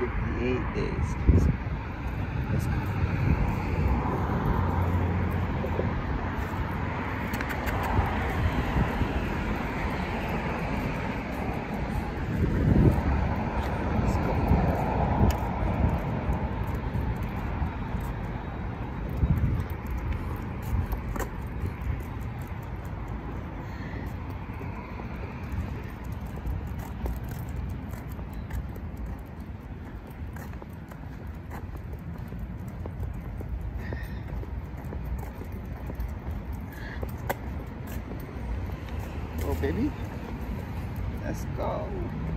58 days. Let's baby, let's go.